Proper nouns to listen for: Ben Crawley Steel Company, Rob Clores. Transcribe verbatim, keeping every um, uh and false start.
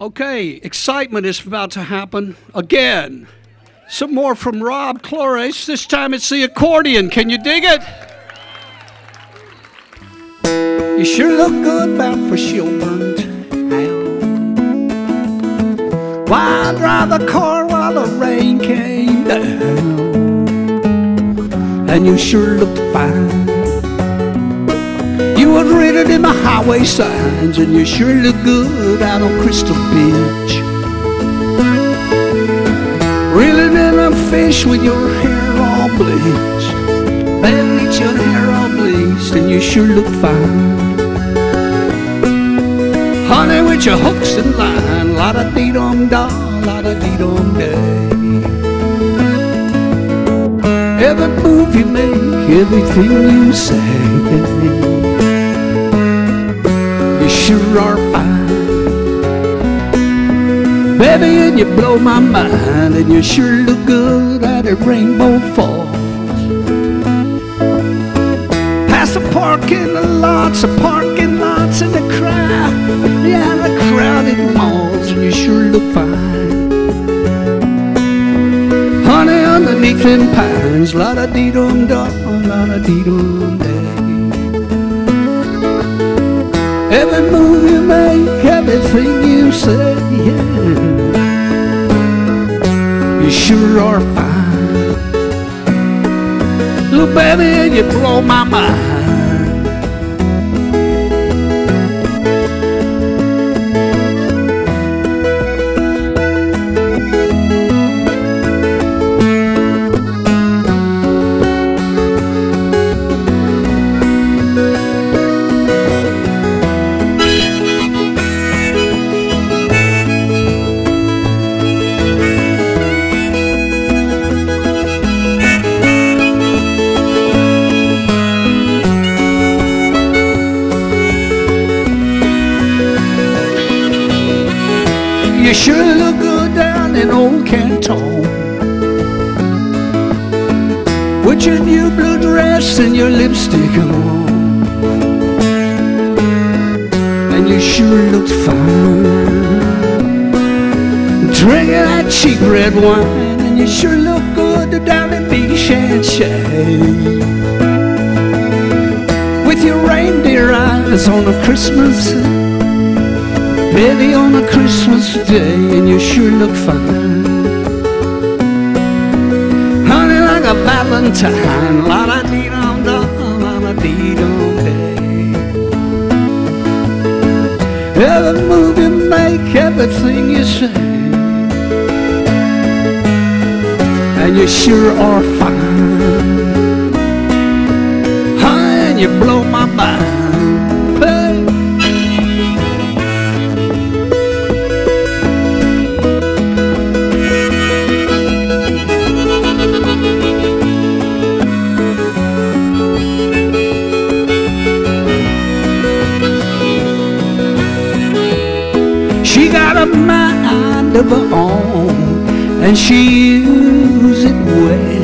Okay, excitement is about to happen again. Some more from Rob Clores. This time it's the accordion. Can you dig it? You sure look good, bound for Shilburn town. Why I drive the car while the rain came down? And you sure looked fine. You was written in the highway signs, and you sure look good out on Crystal Beach. Reeling in a fish with your hair all bleached. Man, get your hair all bleached, and you sure look fine. Honey, with your hooks and line, la-da-dee-dum-da, la-da-dee-dum-day. Every move you make, everything you say, you sure are fine. Baby, and you blow my mind, and you sure look good at a Rainbow Falls. Past the parking lots, the parking lots, and the crowd, yeah, the crowded malls, and you sure look fine. Honey, underneath them pines, la-da-dee-dum-da, la-da-dee-dum-da. Every move you make, everything you say, yeah, you sure are fine. Little baby, and you blow my mind. You sure look good down in old Canton, with your new blue dress and your lipstick on, and you sure looked fine. Drinking that cheap red wine, and you sure look good down in Beach and Shade, with your reindeer eyes on a Christmas Eve. Baby, on a Christmas day, and you sure look fine. Honey, like a valentine, la-da-dee-dum-da, la-da-dee-dum-day. Every move you make, everything you say, and you sure are fine. Honey, and you blow my mind. She got a mind of her own, and she uses it well.